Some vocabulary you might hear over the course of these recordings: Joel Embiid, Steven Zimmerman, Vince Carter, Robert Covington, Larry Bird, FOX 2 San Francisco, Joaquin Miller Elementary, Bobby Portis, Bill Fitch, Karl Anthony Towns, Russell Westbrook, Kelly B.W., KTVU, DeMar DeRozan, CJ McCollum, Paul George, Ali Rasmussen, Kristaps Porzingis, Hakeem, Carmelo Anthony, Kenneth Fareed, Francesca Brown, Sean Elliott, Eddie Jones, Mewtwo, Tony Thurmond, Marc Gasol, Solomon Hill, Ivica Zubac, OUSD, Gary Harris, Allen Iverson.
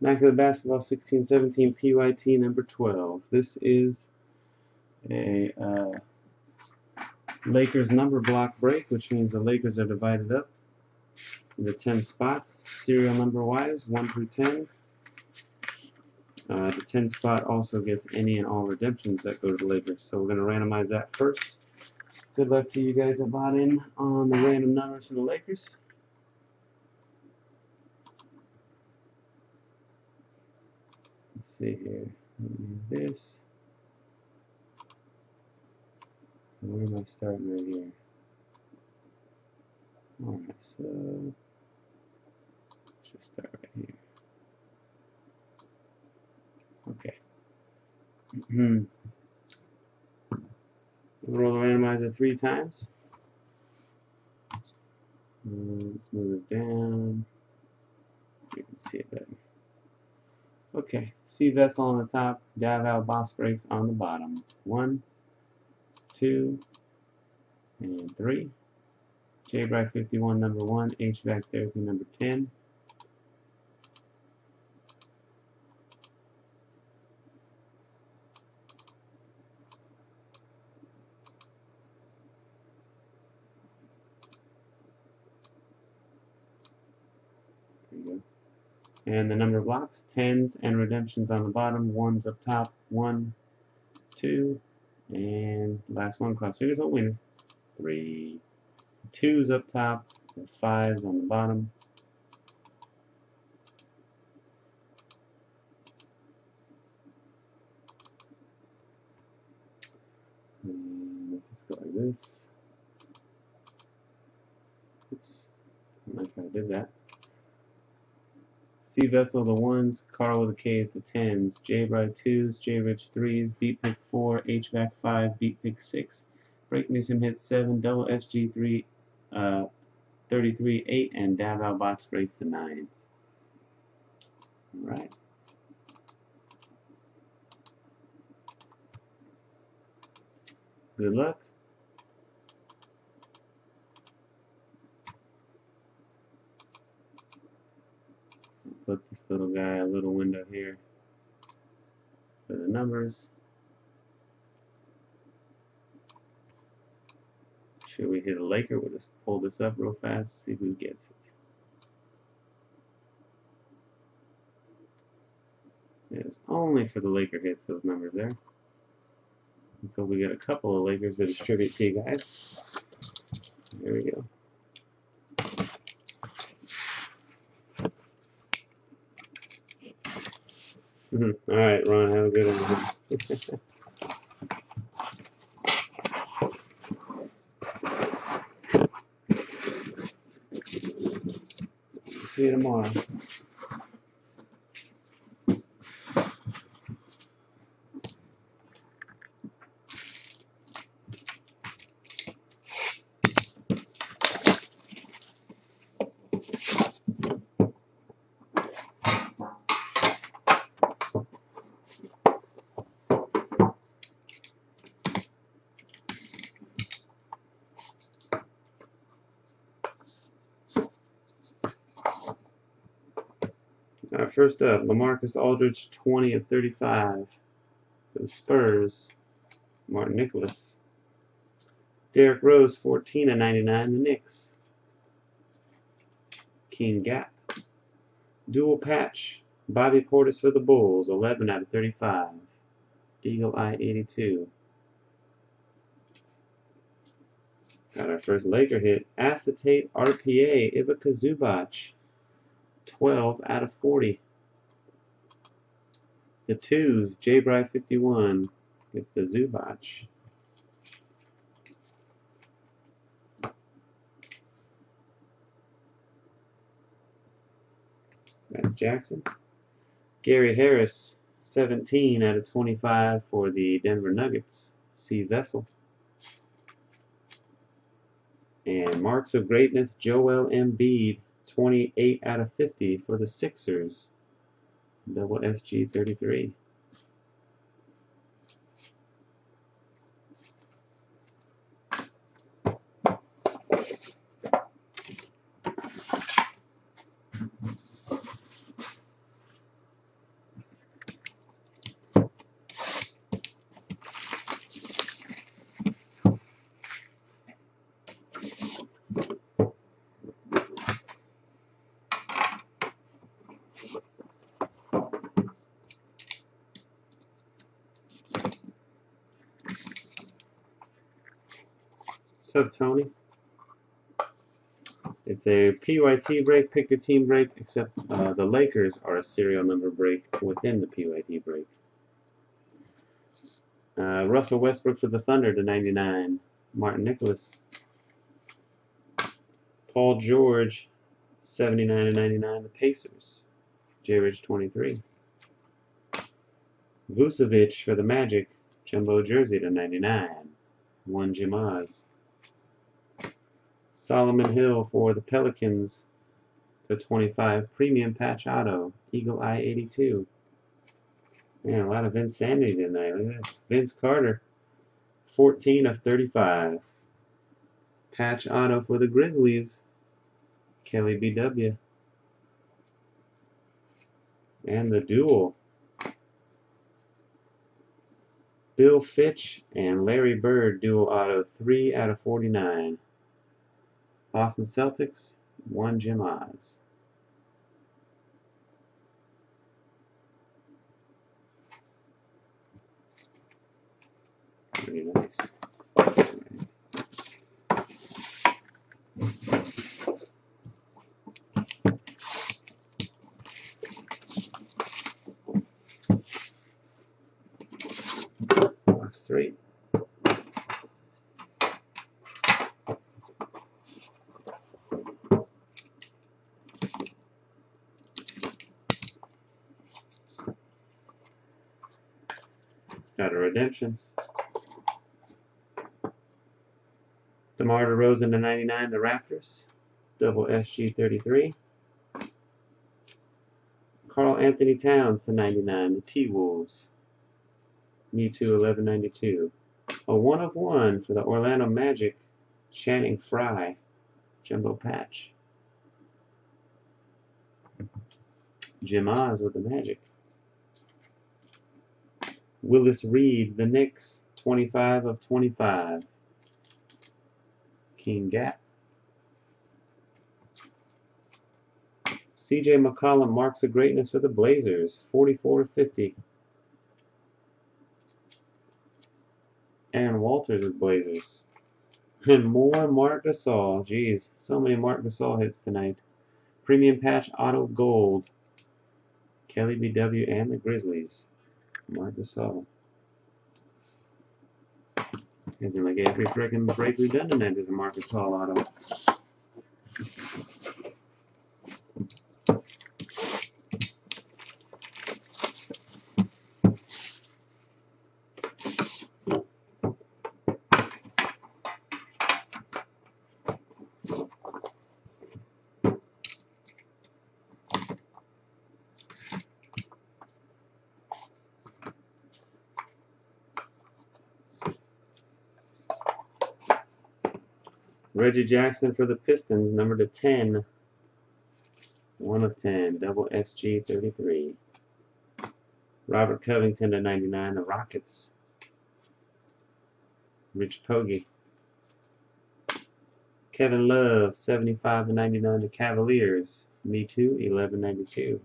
Immaculate Basketball 16-17, PYT number 12. This is a Lakers number block break, which means the Lakers are divided up into 10 spots, serial number wise, 1 through 10. The 10 spot also gets any and all redemptions that go to the Lakers. So we're going to randomize that first. Good luck to you guys that bought in on the random numbers for the Lakers. Let's see here. This. Where am I starting right here? Alright, so just start right here. Okay. We'll roll the randomizer 3 times. Let's move it down. You can see it better. Okay, C Vessel on the top, Davao Boss Breaks on the bottom. 1, 2, and 3. J Bright 51 number 1, HVAC Therapy number 10. There you go. And the number of blocks, 10s and redemptions on the bottom, 1s up top, 1, 2, and last one, cross fingers on winners, 3, 2s up top, and 5s on the bottom. And let's just go like this. Oops, I'm not sure I did that. C Vessel the 1s, Carl with a K at the 10s, J Bride 2s, J Rich 3s, Beat Pick 4, HVAC 5, Beat Pick 6, Break Me Some Hits 7, Double SG 3, 33, 8, and Davao Box Breaks the 9s. Alright. Good luck. Put this little guy a little window here for the numbers. Should we hit a Laker? We'll just pull this up real fast, see who gets it. It's only for the Laker hits, those numbers there. Until we get a couple of Lakers to distribute to you guys. There we go. Alright, Ron, have a good one. See you tomorrow. First up, LaMarcus Aldridge, 20 of 35 for the Spurs. Martin Nicholas. Derek Rose, 14 of 99, the Knicks. Keen Gap. Dual patch, Bobby Portis for the Bulls, 11 out of 35. Eagle Eye, 82. Got our first Laker hit. Acetate RPA, Ivica Zubac. 12 out of 40. The 2s, J Bright 51 gets the Zubac. That's Jackson. Gary Harris, 17 out of 25 for the Denver Nuggets. C Vessel. And Marks of Greatness, Joel Embiid. 28 out of 50 for the Sixers. Double SG 33. Tough Tony. It's a PYT break, pick your team break, except the Lakers are a serial number break within the PYT break. Russell Westbrook for the Thunder /99. Martin Nicholas. Paul George, 79/99. The Pacers. J. Ridge, 23. Vucevic for the Magic. Jumbo jersey /99. 1 Jim Oz. Solomon Hill for the Pelicans /25. Premium patch auto. Eagle Eye 82. Man, a lot of insanity tonight. Look at this. Vince Carter, 14/35. Patch auto for the Grizzlies. Kelly B.W. And the duel. Bill Fitch and Larry Bird dual auto 3/49. Boston Celtics, 1 Jim Oz. Pretty nice. Box 3. Got a redemption. DeMar DeRozan /99, the Raptors. Double SG 33. Karl Anthony Towns /99, the T-Wolves. Mewtwo 11/92. A 1/1 for the Orlando Magic. Channing Fry. Jumbo patch. Jim Oz with the Magic. Willis Reed, the Knicks, 25/25. King Gap. CJ McCollum marks of greatness for the Blazers, 44/50. Aaron Walters with Blazers. And more Marc Gasol. Jeez, so many Marc Gasol hits tonight. Premium patch auto gold. Kelly B.W. and the Grizzlies. Marc Gasol. Isn't like every freaking break we've done tonight is a Marc Gasol auto. Reggie Jackson for the Pistons, number /10. 1/10, double SG 33. Robert Covington /99, the Rockets. Rich Pogge. Kevin Love, 75/99, the Cavaliers. Me Too, 11/92.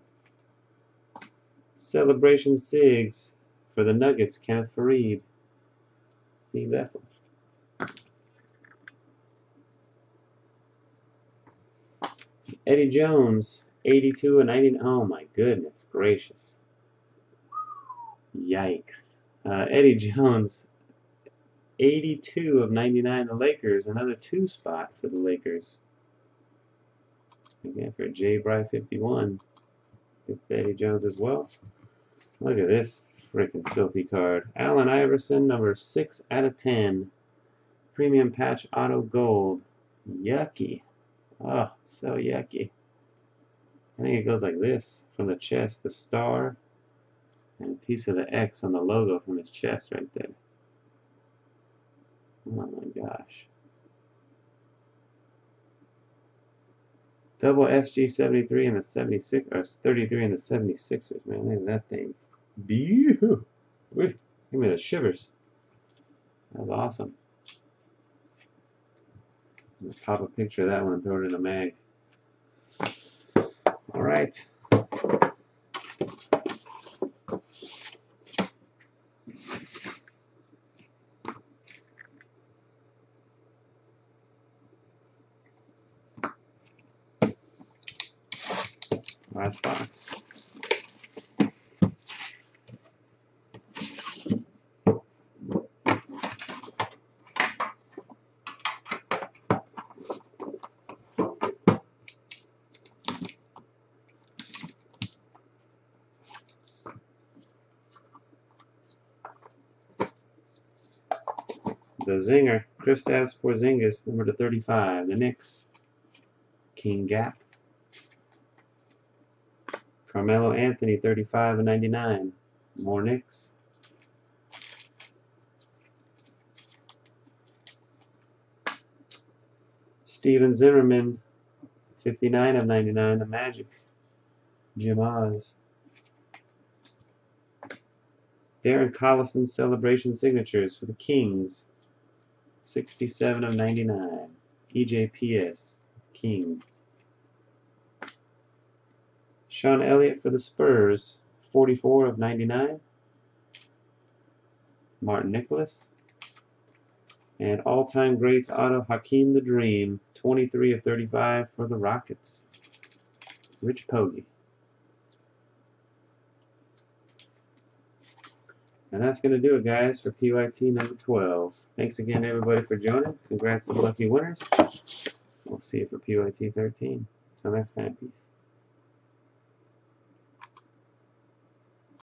Celebration Sigs for the Nuggets, Kenneth Fareed. C. Vessel. Eddie Jones, 82/99. Oh my goodness gracious. Yikes. Eddie Jones, 82/99. The Lakers, another 2 spot for the Lakers. Again for J. Bry 51. It's Eddie Jones as well. Look at this freaking filthy card. Allen Iverson, number 6/10. Premium patch auto gold. Yucky. Oh, it's so yucky. I think it goes like this from the chest, the star, and a piece of the X on the logo from his chest right there. Oh my gosh. Double SG 73 and the 76, or 33 and the 76ers, man. Look at that thing. Beautiful. Give me the shivers. That was awesome. Let's pop a picture of that one and throw it in the mag. Alright. Last box. The zinger, Kristaps Porzingis, number to 35. The Knicks, King Gap. Carmelo Anthony, 35 and 99. More Knicks. Steven Zimmerman, 59 of 99. The Magic, Jim Oz. Darren Collison, Celebration Signatures for the Kings. 67 of 99. EJPS, Kings. Sean Elliott for the Spurs, 44 of 99. Martin Nicholas. And all-time greats auto, Hakeem the Dream, 23 of 35 for the Rockets. Rich Pogge. And that's going to do it, guys, for PYT number 12. Thanks again, everybody, for joining. Congrats to the lucky winners. We'll see you for PYT 13. Till next time, peace.